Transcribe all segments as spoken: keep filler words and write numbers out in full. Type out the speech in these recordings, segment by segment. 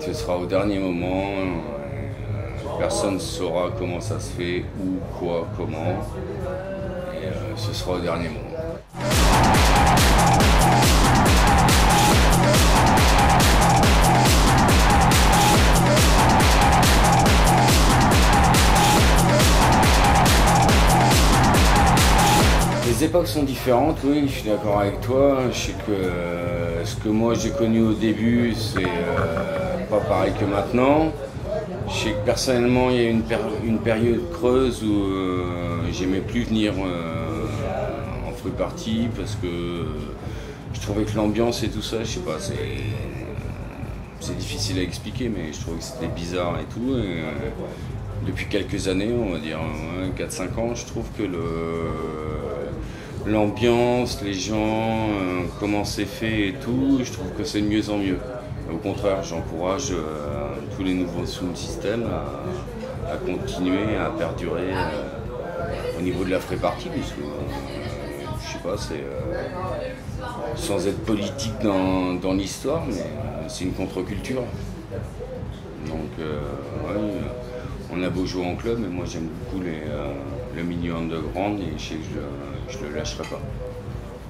Ce sera au dernier moment, personne ne saura comment ça se fait, où, quoi, comment, et euh, ce sera au dernier moment. Les époques sont différentes, oui, je suis d'accord avec toi. Je sais que euh, ce que moi j'ai connu au début, c'est euh, pas pareil que maintenant. Je sais que personnellement, il y a eu une, péri une période creuse où euh, j'aimais plus venir euh, en fruit party parce que euh, je trouvais que l'ambiance et tout ça, je sais pas, c'est euh, difficile à expliquer, mais je trouvais que c'était bizarre et tout. Et, euh, depuis quelques années, on va dire quatre cinq ans, je trouve que le. L'ambiance, les gens, euh, comment c'est fait et tout, je trouve que c'est de mieux en mieux. Au contraire, j'encourage euh, tous les nouveaux sous-systèmes à, à continuer, à perdurer euh, au niveau de la free party, parce que, euh, je sais pas, c'est euh, sans être politique dans, dans l'histoire, mais euh, c'est une contre-culture. Donc, euh, ouais, on a beau jouer en club, mais moi j'aime beaucoup les, euh, le milieu underground et je sais que je. Je ne le lâcherai pas.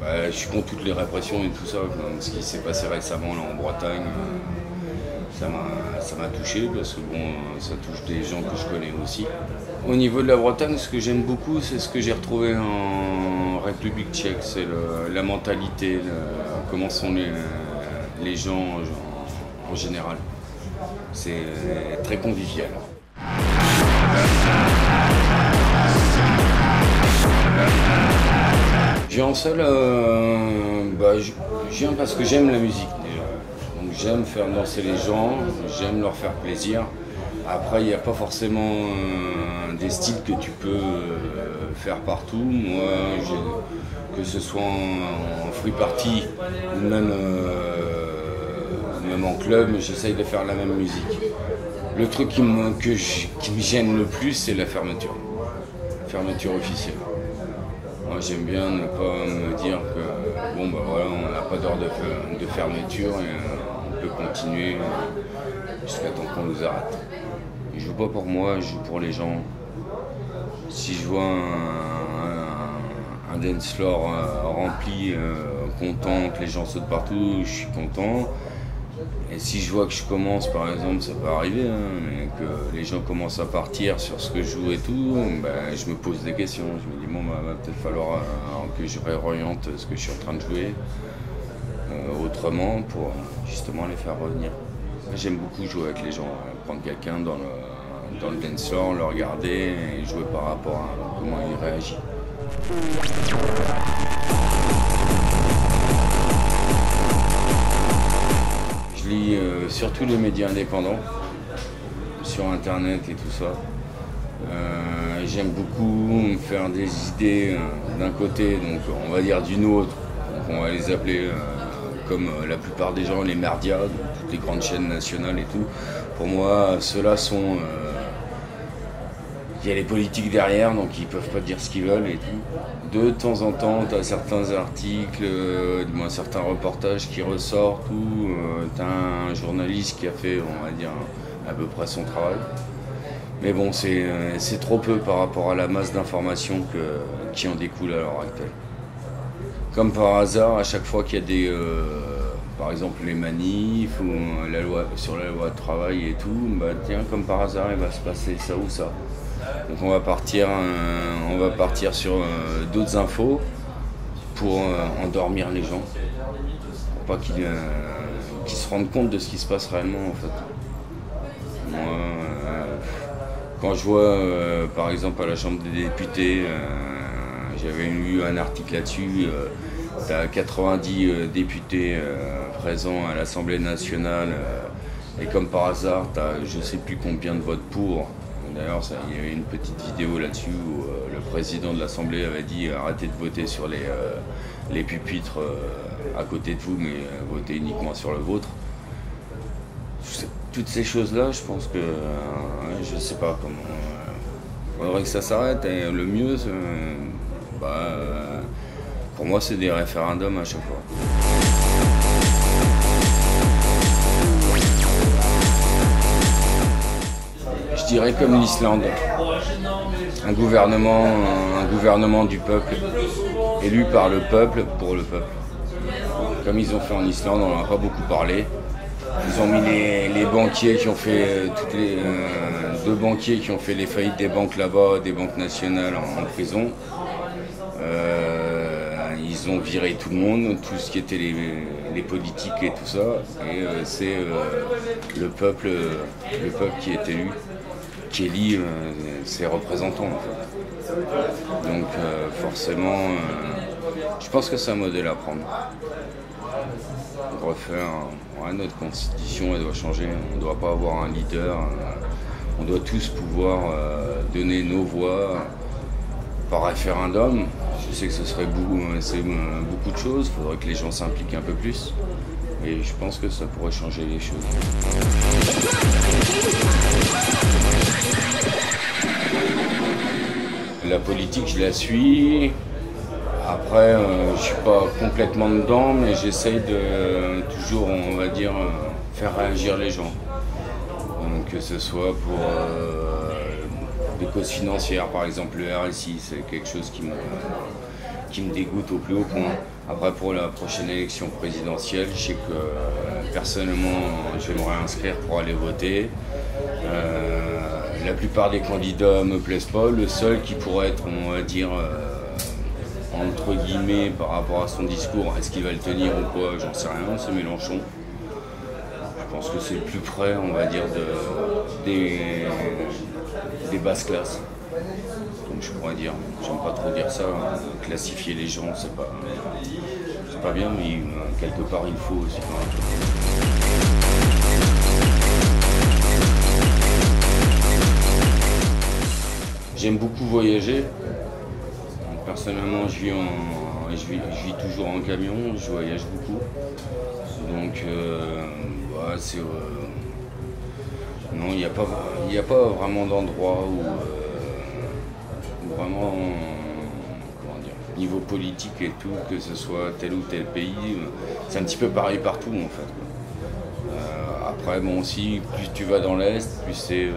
Bah, je suis contre toutes les répressions et tout ça. Ce qui s'est passé récemment là, en Bretagne, ça m'a touché parce que bon, ça touche des gens que je connais aussi. Au niveau de la Bretagne, ce que j'aime beaucoup, c'est ce que j'ai retrouvé en République tchèque. C'est la mentalité, le, comment sont les, les gens en, en général. C'est très convivial. Je viens en salle, euh, bah, je, je viens parce que j'aime la musique déjà. Donc j'aime faire danser les gens, j'aime leur faire plaisir. Après, il n'y a pas forcément euh, des styles que tu peux euh, faire partout. Moi, je, que ce soit en, en free party ou même, euh, même en club, j'essaye de faire la même musique. Le truc qui me, que je, qui me gêne le plus, c'est la fermeture. Fermeture officielle. Moi j'aime bien ne pas me dire que bon bah voilà, on n'a pas d'heure de, de fermeture et euh, on peut continuer jusqu'à temps qu'on nous arrête. Je joue pas pour moi, je joue pour les gens. Si je vois un, un, un dance floor euh, rempli, euh, content, que les gens sautent partout, je suis content. Et si je vois que je commence, par exemple, ça peut arriver, hein, mais que les gens commencent à partir sur ce que je joue et tout, ben, je me pose des questions. Je me dis, bon, ben, va peut-être falloir euh, que je réoriente ce que je suis en train de jouer euh, autrement pour justement les faire revenir. J'aime beaucoup jouer avec les gens, hein, prendre quelqu'un dans le, dans le dance floor, le regarder et jouer par rapport à comment il réagit. Je lis euh, surtout les médias indépendants, sur internet et tout ça. Euh, J'aime beaucoup me faire des idées euh, d'un côté, donc on va dire d'une autre. Donc, on va les appeler, euh, comme euh, la plupart des gens, les merdias, toutes les grandes chaînes nationales et tout. Pour moi, ceux-là sont... Il euh, y a les politiques derrière, donc ils peuvent pas dire ce qu'ils veulent et tout. De temps en temps, tu as certains articles, euh, du moins certains reportages qui ressortent ou... C'est un journaliste qui a fait, on va dire, à peu près son travail. Mais bon, c'est trop peu par rapport à la masse d'informations qui en découle à l'heure actuelle. Comme par hasard, à chaque fois qu'il y a des, euh, par exemple, les manifs ou la loi, sur la loi de travail et tout, bah tiens, comme par hasard, il va se passer ça ou ça. Donc on va partir, euh, on va partir sur euh, d'autres infos pour euh, endormir les gens, pour pas qu'ils... Euh, qui se rendent compte de ce qui se passe réellement en fait. Moi, euh, quand je vois euh, par exemple à la Chambre des députés, euh, j'avais lu un article là-dessus, euh, tu as quatre-vingt-dix euh, députés euh, présents à l'Assemblée nationale euh, et comme par hasard tu as je ne sais plus combien de votes pour. D'ailleurs il y avait une petite vidéo là-dessus où euh, le président de l'Assemblée avait dit arrêtez de voter sur les, euh, les pupitres euh, à côté de vous, mais votez uniquement sur le vôtre. Toutes ces choses-là, je pense que... Euh, je ne sais pas comment... Il euh, faudrait que ça s'arrête. Et le mieux, euh, bah, euh, pour moi, c'est des référendums à chaque fois. dirais comme l'Islande, un gouvernement, un gouvernement du peuple, élu par le peuple, pour le peuple. Comme ils ont fait en Islande, on n'en a pas beaucoup parlé. Ils ont mis les, les banquiers qui ont fait euh, toutes les, euh, deux banquiers qui ont fait les faillites des banques là-bas, des banques nationales en, en prison. Euh, ils ont viré tout le monde, tout ce qui était les, les politiques et tout ça. Et euh, c'est euh, le peuple, euh, le peuple qui est élu, qui élit euh, ses représentants en fait. Donc euh, forcément, euh, je pense que c'est un modèle à prendre. Pour refaire, ouais, notre constitution, elle doit changer. On ne doit pas avoir un leader. On doit tous pouvoir euh, donner nos voix par référendum. Je sais que ce serait beaucoup, beaucoup de choses. Il faudrait que les gens s'impliquent un peu plus. Et je pense que ça pourrait changer les choses. La politique, je la suis. Après, euh, je ne suis pas complètement dedans, mais j'essaye de euh, toujours, on va dire, euh, faire réagir les gens. Donc, que ce soit pour euh, des causes financières, par exemple le R S I, c'est quelque chose qui me, qui me dégoûte au plus haut point. Après, pour la prochaine élection présidentielle, je sais que euh, personnellement, je vais me réinscrire pour aller voter. Euh, la plupart des candidats ne me plaisent pas. Le seul qui pourrait être, on va dire, euh, entre guillemets, par rapport à son discours, est-ce qu'il va le tenir ou quoi, j'en sais rien, c'est Mélenchon. Je pense que c'est le plus près, on va dire, de, des, des basses classes. Donc je pourrais dire, j'aime pas trop dire ça, classifier les gens, c'est pas, c'est pas bien, mais quelque part il faut aussi. J'aime beaucoup voyager. Personnellement, je vis, en, je, vis, je vis toujours en camion, je voyage beaucoup. Donc, euh, bah, c'est. Euh, non, il n'y a, a pas vraiment d'endroit où, euh, où. Vraiment. Comment dire, niveau politique et tout, que ce soit tel ou tel pays, c'est un petit peu pareil partout en fait. Euh, après, bon, aussi, plus tu vas dans l'Est, plus c'est, euh,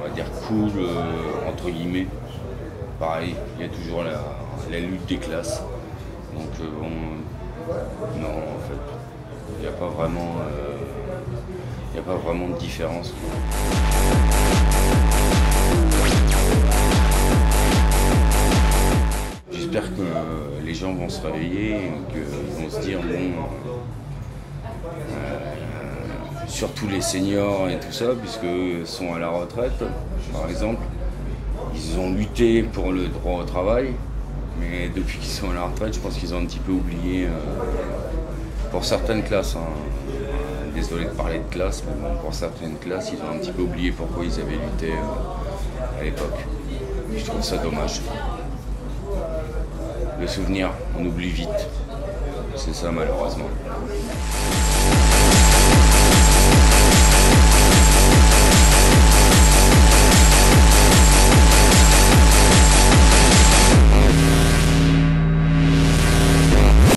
on va dire, cool, euh, entre guillemets. Pareil, il y a toujours la, la lutte des classes. Donc euh, bon, non, en fait, il n'y a pas vraiment, il n'y a pas vraiment de différence. J'espère que euh, les gens vont se réveiller, qu'ils vont se dire bon, euh, surtout les seniors et tout ça, puisqu'eux sont à la retraite, par exemple. Ils ont lutté pour le droit au travail, mais depuis qu'ils sont à la retraite, je pense qu'ils ont un petit peu oublié, euh, pour certaines classes, hein, désolé de parler de classe, mais bon, pour certaines classes, ils ont un petit peu oublié pourquoi ils avaient lutté euh, à l'époque. Je trouve ça dommage. Le souvenir, on oublie vite. C'est ça, malheureusement.